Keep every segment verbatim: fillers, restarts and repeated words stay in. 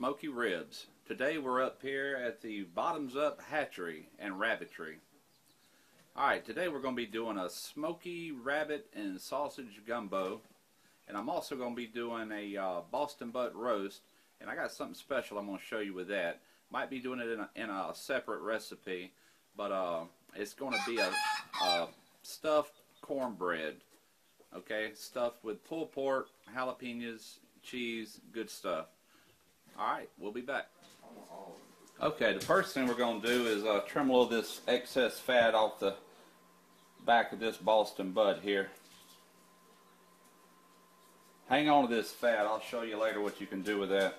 smoky ribs. Today we're up here at the Bottoms Up Hatchery and Rabbitry. Alright, today we're going to be doing a smoky rabbit and sausage gumbo. And I'm also going to be doing a uh, Boston butt roast. And I got something special I'm going to show you with that. Might be doing it in a, in a separate recipe. But uh, it's going to be a, a stuffed cornbread. Okay, stuffed with pulled pork, jalapenos, cheese, good stuff. Alright, we'll be back. Okay, the first thing we're going to do is uh, trim a little of this excess fat off the back of this Boston butt here. Hang on to this fat. I'll show you later what you can do with that.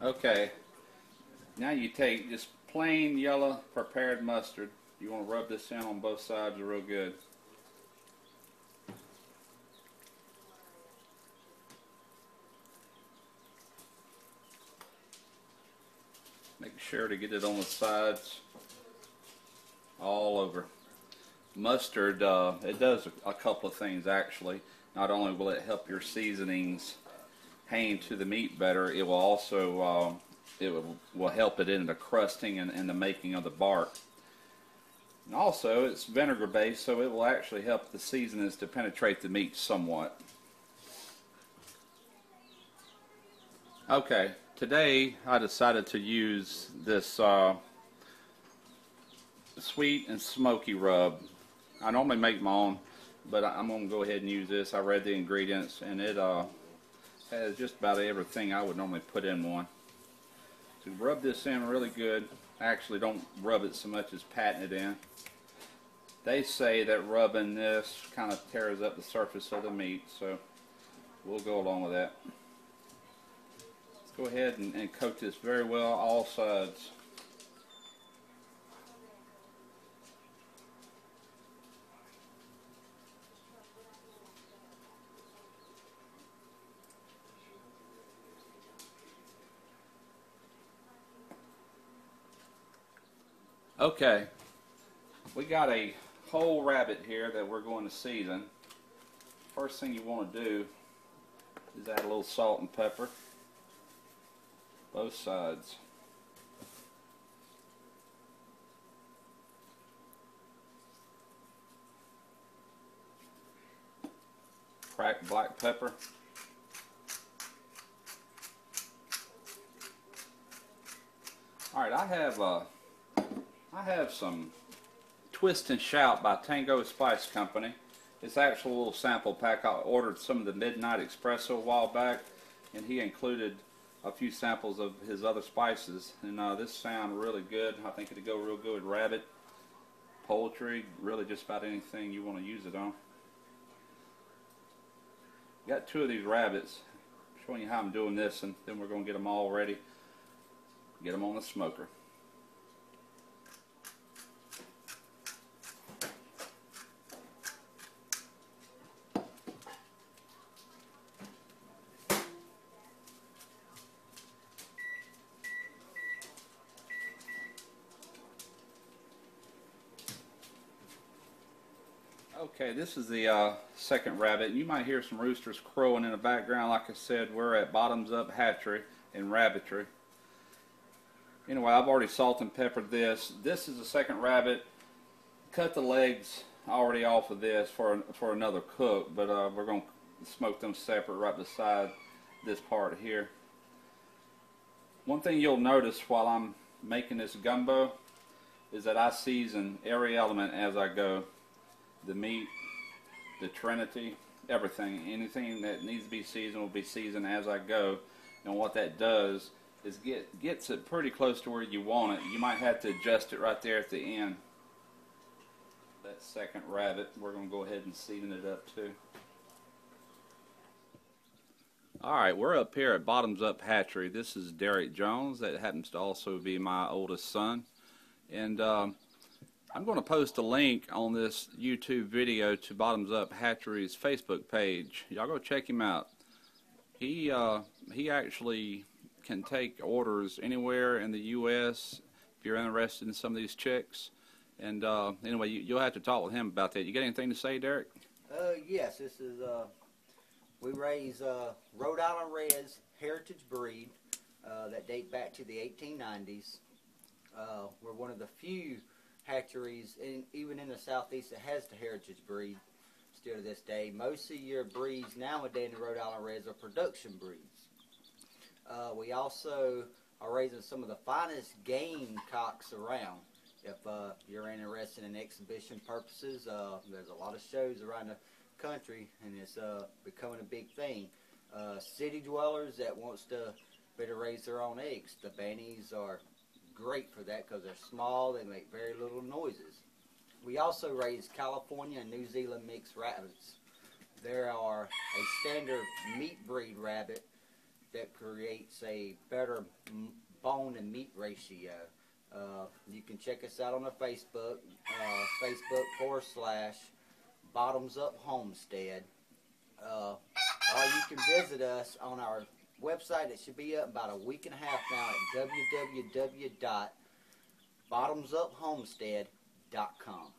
Okay, now you take just plain yellow prepared mustard. You want to rub this in on both sides real good. Make sure to get it on the sides all over. Mustard, uh, it does a couple of things actually. Not only will it help your seasonings hang to the meat better, it will also uh, it will, will help it in the crusting and, and the making of the bark. And also, it's vinegar based, so it will actually help the seasonings to penetrate the meat somewhat. Okay, today I decided to use this uh, sweet and smoky rub. I normally make my own, but I'm going to go ahead and use this. I read the ingredients, and it uh, has just about everything I would normally put in one. So rub this in really good. Actually, don't rub it so much as patting it in. They say that rubbing this kind of tears up the surface of the meat, so we'll go along with that. Let's go ahead and, and coat this very well, all sides. Okay, we got a whole rabbit here that we're going to season. First thing you want to do is add a little salt and pepper, both sides. Cracked black pepper. All right, I have a uh, I have some Twist and Shout by Tango Spice Company. It's actually a little sample pack. I ordered some of the Midnight Espresso a while back, and he included a few samples of his other spices. And uh, this sound really good. I think it'd go real good with rabbit, poultry, really just about anything you want to use it on. Got two of these rabbits. I'm showing you how I'm doing this, and then we're going to get them all ready. Get them on the smoker. Okay, this is the uh, second rabbit. You might hear some roosters crowing in the background. Like I said, we're at Bottoms Up Hatchery and Rabbitry. Anyway, I've already salt and peppered this. This is the second rabbit. Cut the legs already off of this for, for another cook, but uh, we're going to smoke them separate right beside this part here. One thing you'll notice while I'm making this gumbo is that I season every element as I go. The meat, the trinity, everything. Anything that needs to be seasoned will be seasoned as I go. And what that does is get gets it pretty close to where you want it. You might have to adjust it right there at the end. That second rabbit, we're going to go ahead and season it up too. Alright, we're up here at Bottoms Up Hatchery. This is Derek Jones. That happens to also be my oldest son. And um, I'm going to post a link on this YouTube video to Bottoms Up Hatchery's Facebook page. Y'all go check him out. He uh, he actually can take orders anywhere in the U S if you're interested in some of these chicks. And uh, anyway, you, you'll have to talk with him about that. You got anything to say, Derek? Uh, yes, this is, uh, we raise uh, Rhode Island Reds heritage breed uh, that date back to the eighteen nineties. Uh, we're one of the few hatcheries, in, even in the southeast, that has the heritage breed still to this day. Most of your breeds nowadays in the Rhode Island Reds are production breeds. Uh, we also are raising some of the finest game cocks around. If uh, you're interested in exhibition purposes, uh, there's a lot of shows around the country, and it's uh, becoming a big thing. Uh, city dwellers that wants to better raise their own eggs, the bannies are great for that because they're small, they make very little noises. We also raise California and New Zealand mixed rabbits. There are a standard meat breed rabbit that creates a better bone and meat ratio. Uh, you can check us out on our Facebook, uh, Facebook forward slash Bottoms Up Homestead. Uh, or you can visit us on our website. It should be up about a week and a half now at w w w dot bottoms up homestead dot com.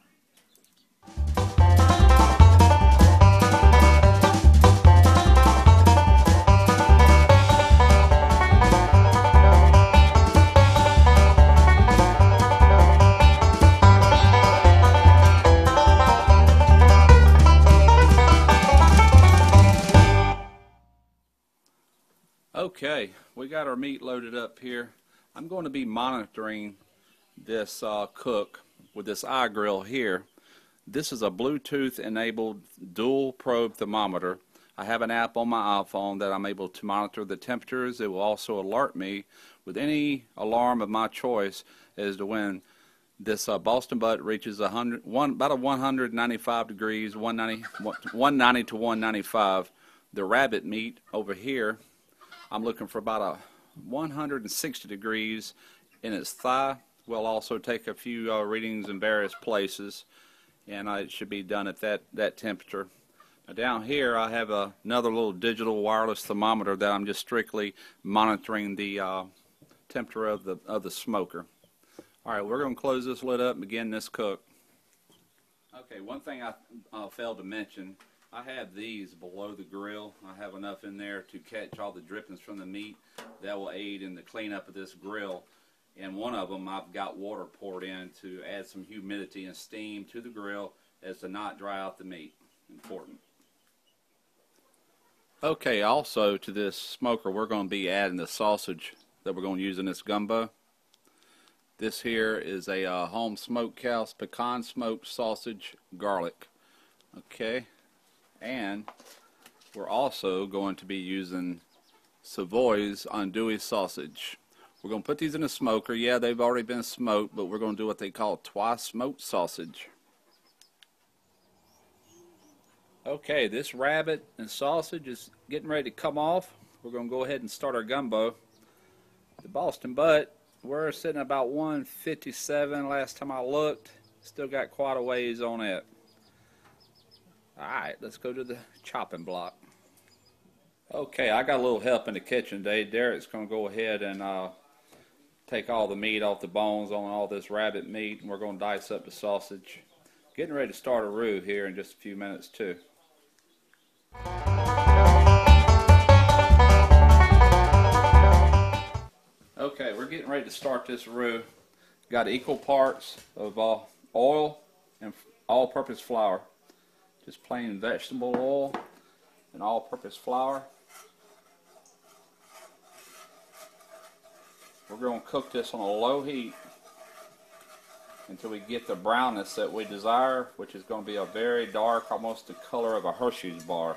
Okay, we got our meat loaded up here. I'm going to be monitoring this uh, cook with this iGrill here. This is a Bluetooth enabled dual probe thermometer. I have an app on my iPhone that I'm able to monitor the temperatures. It will also alert me with any alarm of my choice as to when this uh, Boston butt reaches one hundred, one, about a one hundred ninety-five degrees, one ninety, one ninety to one ninety-five. The rabbit meat over here, I'm looking for about a one hundred sixty degrees in its thigh. We'll also take a few uh, readings in various places, and uh, it should be done at that, that temperature. Now down here I have a, another little digital wireless thermometer that I'm just strictly monitoring the uh, temperature of the, of the smoker. Alright, we're going to close this lid up and begin this cook. Okay, one thing I uh, failed to mention, I have these below the grill. I have enough in there to catch all the drippings from the meat that will aid in the cleanup of this grill. And one of them, I've got water poured in to add some humidity and steam to the grill as to not dry out the meat. Important. Okay, also to this smoker, we're going to be adding the sausage that we're going to use in this gumbo. This here is a uh, home smoked cow pecan smoked sausage garlic. Okay. And we're also going to be using Savoy's Andouille sausage. We're going to put these in a smoker. Yeah, they've already been smoked, but we're going to do what they call twice smoked sausage. Okay, this rabbit and sausage is getting ready to come off. We're going to go ahead and start our gumbo. The Boston butt, we're sitting about one fifty-seven last time I looked. Still got quite a ways on it. Alright, let's go to the chopping block. Okay, I got a little help in the kitchen today. Derek's going to go ahead and uh, take all the meat off the bones on all this rabbit meat, and we're going to dice up the sausage. Getting ready to start a roux here in just a few minutes too. Okay, we're getting ready to start this roux. Got equal parts of uh, oil and all-purpose flour. Just plain vegetable oil and all-purpose flour. We're going to cook this on a low heat until we get the brownness that we desire, which is going to be a very dark, almost the color of a Hershey's bar.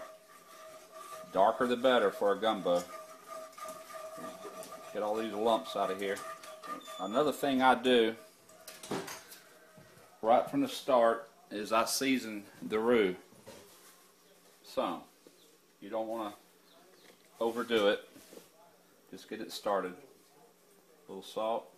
Darker the better for a gumbo. Get all these lumps out of here. Another thing I do right from the start is I season the roux some. You don't want to overdo it. Just get it started. A little salt.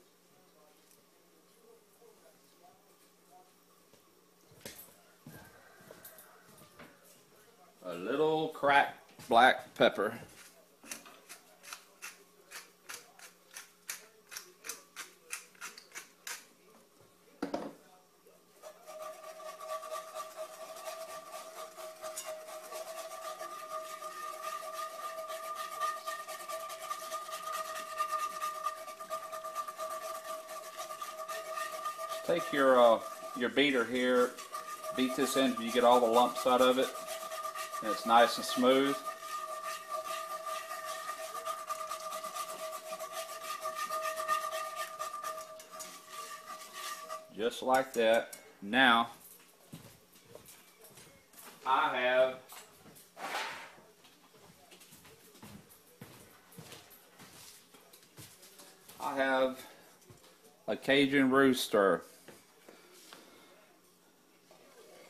A little cracked black pepper. Take your uh, your beater here, beat this in so you get all the lumps out of it, and it's nice and smooth. Just like that. Now, I have I have a Cajun roux stir.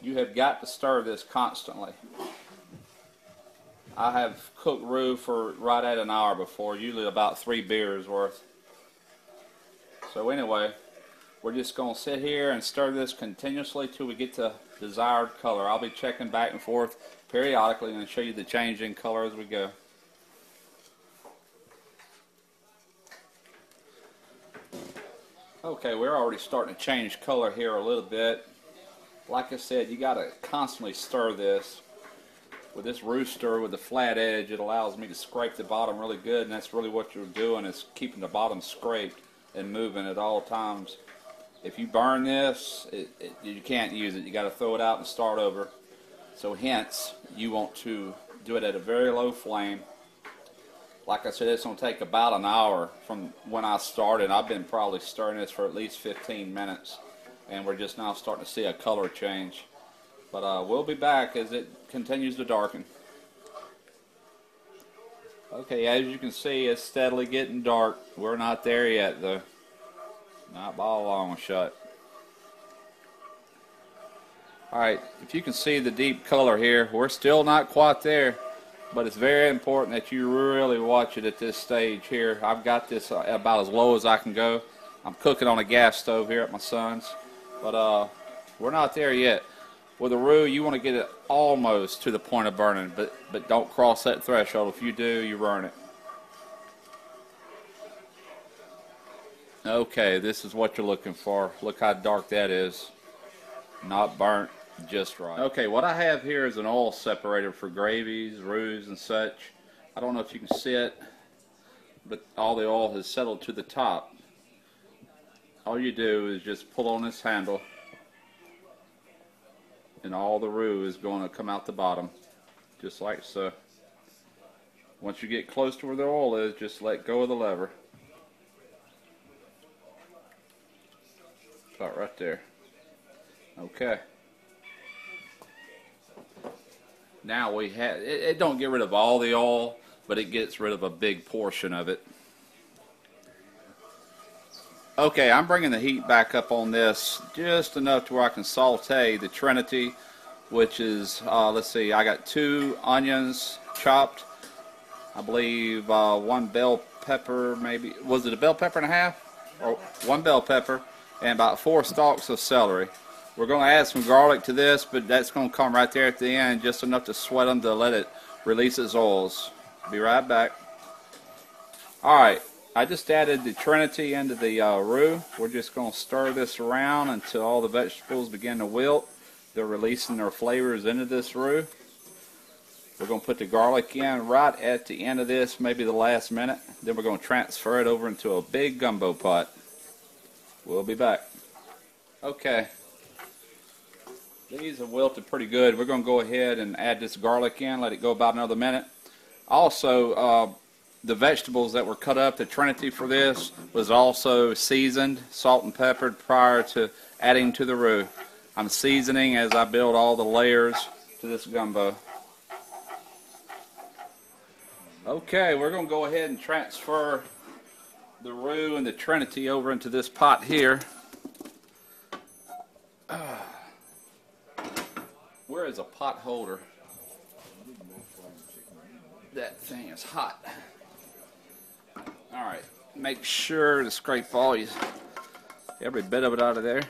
You have got to stir this constantly. I have cooked roux for right at an hour before, usually about three beers worth. So anyway, we're just going to sit here and stir this continuously till we get the desired color. I'll be checking back and forth periodically and show you the change in color as we go. Okay, we're already starting to change color here a little bit. Like I said, you got to constantly stir this. With this roux stir with the flat edge, it allows me to scrape the bottom really good, and that's really what you're doing, is keeping the bottom scraped and moving at all times. If you burn this, it, it, you can't use it. You got to throw it out and start over. So hence, you want to do it at a very low flame. Like I said, it's going to take about an hour from when I started. I've been probably stirring this for at least fifteen minutes, and we're just now starting to see a color change. But uh, we'll be back as it continues to darken. Okay, as you can see, it's steadily getting dark. We're not there yet, though. Not by a long shot. Alright, if you can see the deep color here, we're still not quite there, but it's very important that you really watch it at this stage here. I've got this about as low as I can go. I'm cooking on a gas stove here at my son's, but uh, we're not there yet. With a roux, you want to get it almost to the point of burning, but, but don't cross that threshold. If you do, you burn it. Okay, this is what you're looking for. Look how dark that is. Not burnt, just right. Okay, what I have here is an oil separator for gravies, roux, and such. I don't know if you can see it, but all the oil has settled to the top. All you do is just pull on this handle, and all the roux is going to come out the bottom, just like so. Once you get close to where the oil is, just let go of the lever. About right there. Okay. Now we have it, it don't get rid of all the oil, but it gets rid of a big portion of it. Okay, I'm bringing the heat back up on this just enough to where I can saute the Trinity, which is uh, let's see, I got two onions chopped, I believe uh, one bell pepper, maybe was it a bell pepper and a half, or one bell pepper, and about four stalks of celery. We're going to add some garlic to this, but that's going to come right there at the end, just enough to sweat them to let it release its oils. Be right back. Alright, I just added the Trinity into the uh, roux. We're just going to stir this around until all the vegetables begin to wilt. They're releasing their flavors into this roux. We're going to put the garlic in right at the end of this, maybe the last minute. Then we're going to transfer it over into a big gumbo pot. We'll be back. Okay. These have wilted pretty good. We're going to go ahead and add this garlic in, let it go about another minute. Also, uh, the vegetables that were cut up, the Trinity for this, was also seasoned, salt and peppered prior to adding to the roux. I'm seasoning as I build all the layers to this gumbo. Okay, we're going to go ahead and transfer the roux and the Trinity over into this pot here. Uh, where is a pot holder? That thing is hot. Alright, make sure to scrape all you, every bit of it out of there.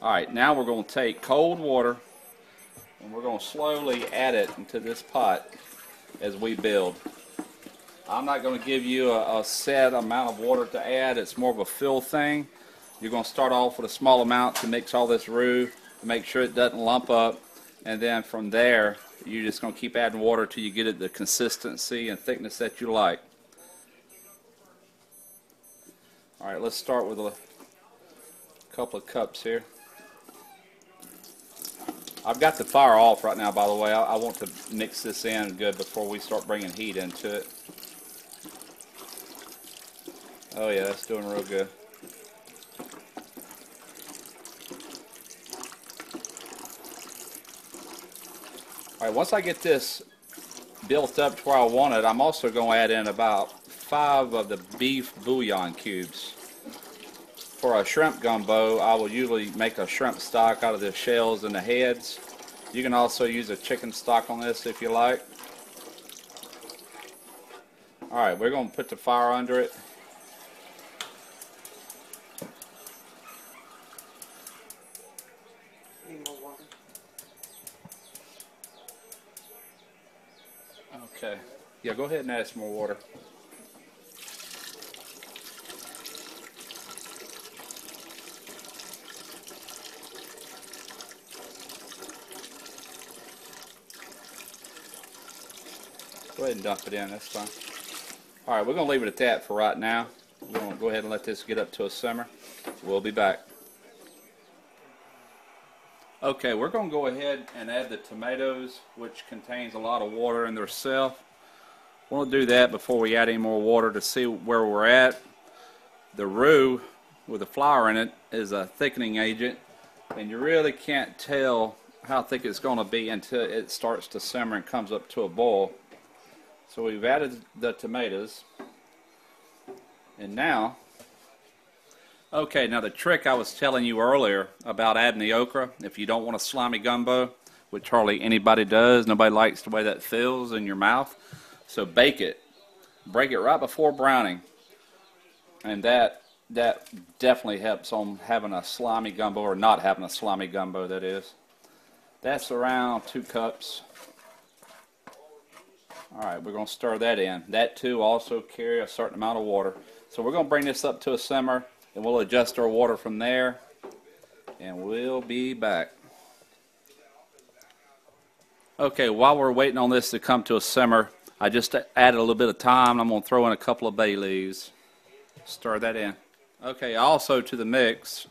Alright, now we're going to take cold water, and we're going to slowly add it into this pot as we build. I'm not going to give you a, a set amount of water to add. It's more of a fill thing. You're going to start off with a small amount to mix all this roux, to make sure it doesn't lump up. And then from there, you're just going to keep adding water till you get it the consistency and thickness that you like. All right, let's start with a couple of cups here. I've got the fire off right now, by the way. I, I want to mix this in good before we start bringing heat into it. Oh yeah, that's doing real good. Alright, once I get this built up to where I want it, I'm also going to add in about five of the beef bouillon cubes. For a shrimp gumbo, I will usually make a shrimp stock out of the shells and the heads. You can also use a chicken stock on this if you like. Alright, we're going to put the fire under it. Okay. Yeah, go ahead and add some more water. Go ahead and dump it in, that's fine. Alright, we're going to leave it at that for right now. We're going to go ahead and let this get up to a simmer. We'll be back. Okay, we're going to go ahead and add the tomatoes, which contains a lot of water in themselves. We'll do that before we add any more water to see where we're at. The roux with the flour in it is a thickening agent, and you really can't tell how thick it's going to be until it starts to simmer and comes up to a boil. So we've added the tomatoes, and now, okay, now the trick I was telling you earlier about adding the okra, if you don't want a slimy gumbo, which hardly anybody does, nobody likes the way that feels in your mouth, so bake it. Break it right before browning, and that that definitely helps on having a slimy gumbo, or not having a slimy gumbo, that is. That's around two cups. Alright, we're going to stir that in. That too also carry a certain amount of water. So we're going to bring this up to a simmer, and we'll adjust our water from there, and we'll be back. Okay, while we're waiting on this to come to a simmer, I just added a little bit of thyme. I'm going to throw in a couple of bay leaves. Stir that in. Okay, also to the mix,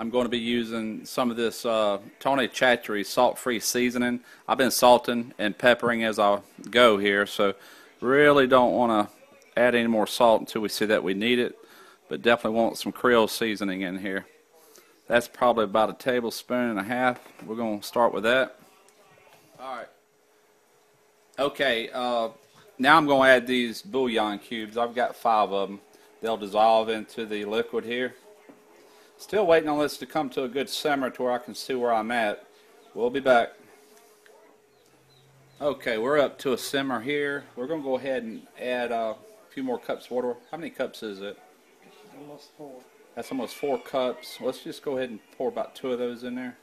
I'm going to be using some of this uh, Tony Chachere's Salt-Free Seasoning. I've been salting and peppering as I go here, so really don't want to add any more salt until we see that we need it. But definitely want some Creole seasoning in here. That's probably about a tablespoon and a half. We're going to start with that. Alright. Okay, uh, now I'm going to add these bouillon cubes. I've got five of them. They'll dissolve into the liquid here. Still waiting on this to come to a good simmer to where I can see where I'm at. We'll be back. Okay, we're up to a simmer here. We're going to go ahead and add uh, a few more cups of water. How many cups is it? Almost four. That's almost four cups. Let's just go ahead and pour about two of those in there.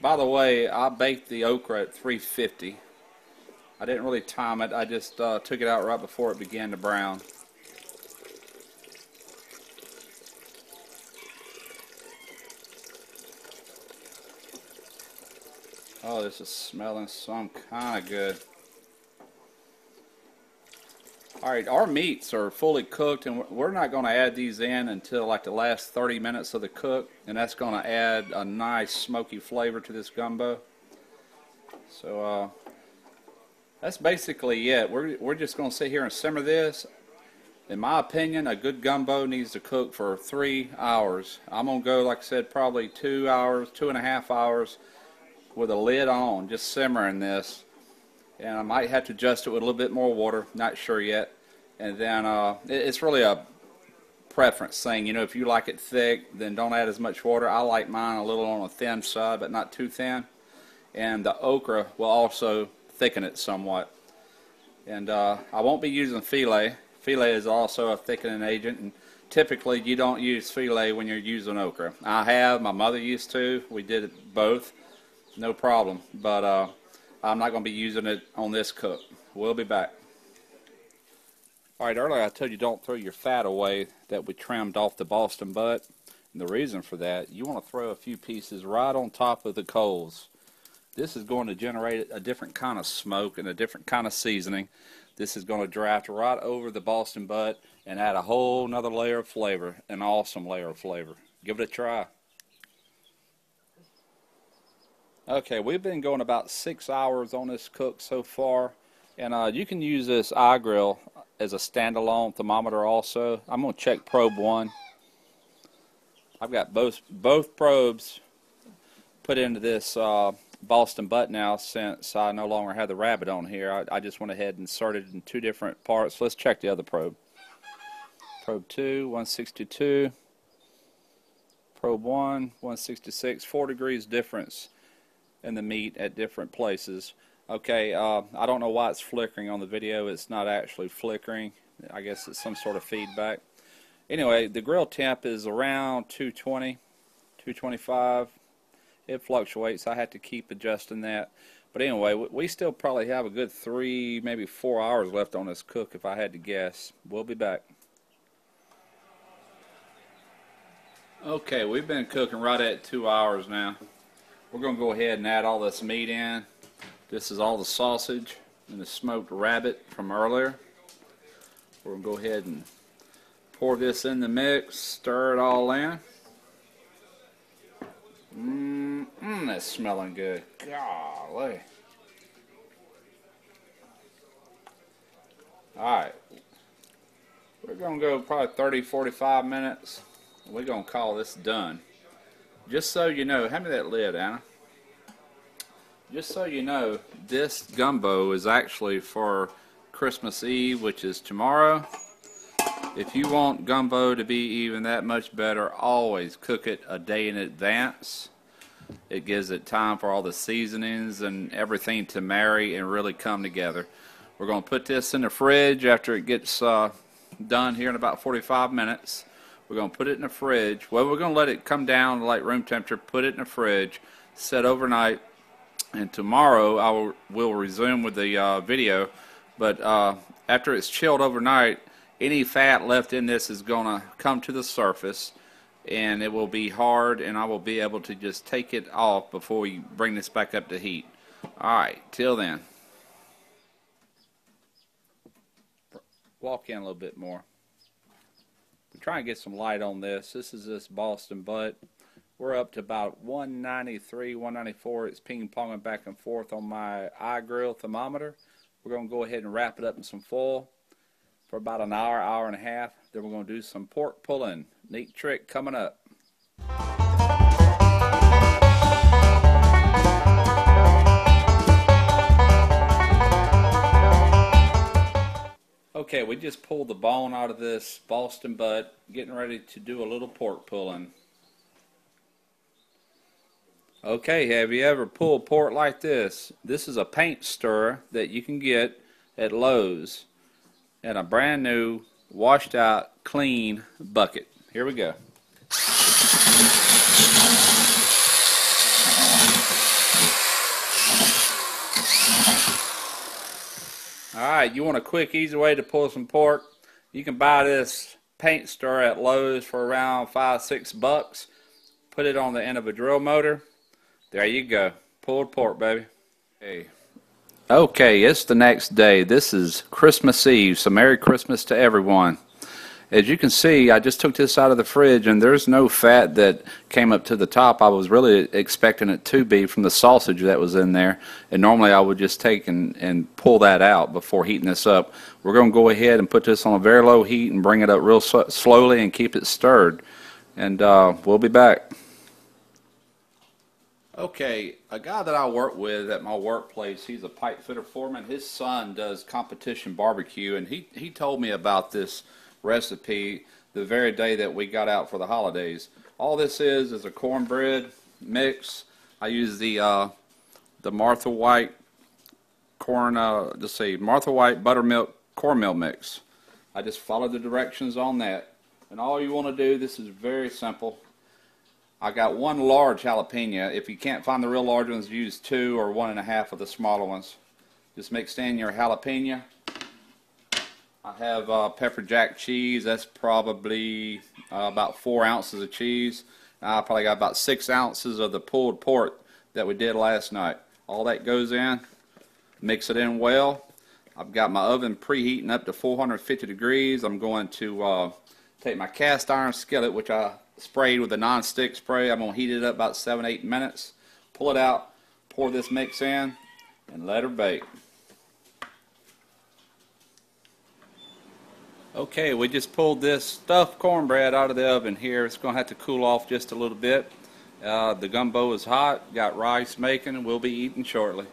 By the way, I baked the okra at three fifty. I didn't really time it. I just uh, took it out right before it began to brown. Oh, this is smelling some kind of good. Alright, our meats are fully cooked, and we're not going to add these in until like the last thirty minutes of the cook, and that's going to add a nice smoky flavor to this gumbo. So uh, that's basically it. We're, we're just going to sit here and simmer this. In my opinion, a good gumbo needs to cook for three hours. I'm going to go, like I said, probably two hours, two and a half hours with a lid on, just simmering this. And I might have to adjust it with a little bit more water, not sure yet. And then uh, it's really a preference thing. You know, if you like it thick, then don't add as much water. I like mine a little on a thin side, but not too thin. And the okra will also thicken it somewhat. And uh, I won't be using filet. Filet is also a thickening agent, and typically you don't use filet when you're using okra. I have, my mother used to, we did both, no problem. But uh, I'm not going to be using it on this cook. We'll be back. Alright, earlier I told you don't throw your fat away that we trimmed off the Boston butt. And the reason for that, you want to throw a few pieces right on top of the coals. This is going to generate a different kind of smoke and a different kind of seasoning. This is going to draft right over the Boston butt and add a whole nother layer of flavor, an awesome layer of flavor. Give it a try. Okay, we've been going about six hours on this cook so far, and uh, you can use this iGrill as a standalone thermometer also. I'm going to check probe one. I've got both both probes put into this uh, Boston butt now, since I no longer have the rabbit on here. I, I just went ahead and inserted in two different parts. Let's check the other probe. Probe two, one sixty-two. Probe one, one sixty-six. Four degrees difference in the meat at different places. Okay, uh, I don't know why it's flickering on the video. It's not actually flickering. I guess it's some sort of feedback. Anyway, the grill temp is around two twenty, two twenty-five. It fluctuates. I have to keep adjusting that. But anyway, we still probably have a good three, maybe four hours left on this cook if I had to guess. We'll be back. Okay, we've been cooking right at two hours now. We're going to go ahead and add all this meat in. This is all the sausage and the smoked rabbit from earlier. We're going to go ahead and pour this in the mix, stir it all in. Mmm, mm, that's smelling good. Golly. Alright. We're going to go probably thirty, forty-five minutes. We're going to call this done. Just so you know, hand me that lid, Anna. Just so you know, this gumbo is actually for Christmas Eve, which is tomorrow. If you want gumbo to be even that much better, always cook it a day in advance. It gives it time for all the seasonings and everything to marry and really come together. We're going to put this in the fridge after it gets uh, done here in about forty-five minutes. We're going to put it in the fridge. Well, we're going to let it come down to like room temperature, put it in the fridge, set overnight, and tomorrow I will, will resume with the uh, video. But uh, after it's chilled overnight, any fat left in this is going to come to the surface, and it will be hard, and I will be able to just take it off before you bring this back up to heat. Alright, till then. Walk in a little bit more. We're trying to get some light on this. This is this Boston butt. We're up to about one ninety-three, one ninety-four. It's ping-ponging back and forth on my iGrill thermometer. We're going to go ahead and wrap it up in some foil for about an hour, hour and a half. Then we're going to do some pork pulling. Neat trick coming up. Okay, we just pulled the bone out of this Boston butt, getting ready to do a little pork pulling. Okay, have you ever pulled pork like this? This is a paint stirrer that you can get at Lowe's, and a brand new, washed out, clean bucket. Here we go. Alright, you want a quick, easy way to pull some pork? You can buy this paint stirrer at Lowe's for around five, six bucks. Put it on the end of a drill motor. There you go. Pulled pork, baby. Hey. Okay, it's the next day. This is Christmas Eve, so Merry Christmas to everyone. As you can see, I just took this out of the fridge, and there's no fat that came up to the top. I was really expecting it to be from the sausage that was in there, and normally I would just take and, and pull that out before heating this up. We're going to go ahead and put this on a very low heat and bring it up real so slowly and keep it stirred, and uh, we'll be back. Okay, a guy that I work with at my workplace, he's a pipe fitter foreman. His son does competition barbecue, and he, he told me about this recipe the very day that we got out for the holidays. All this is is a cornbread mix. I use the uh, the Martha White corn, uh, just say Martha White buttermilk cornmeal mix. I just follow the directions on that. And all you want to do, this is very simple. I got one large jalapeno. If you can't find the real large ones, use two or one and a half of the smaller ones. Just mix in your jalapeno. I have uh, pepper jack cheese. That's probably uh, about four ounces of cheese. I probably got about six ounces of the pulled pork that we did last night. All that goes in, mix it in well. I've got my oven preheating up to four hundred fifty degrees. I'm going to uh, take my cast iron skillet, which I sprayed with a non-stick spray. I'm going to heat it up about seven, eight minutes. Pull it out, pour this mix in, and let her bake. Okay, we just pulled this stuffed cornbread out of the oven here. It's going to have to cool off just a little bit. Uh, the gumbo is hot, got rice making, and we'll be eating shortly.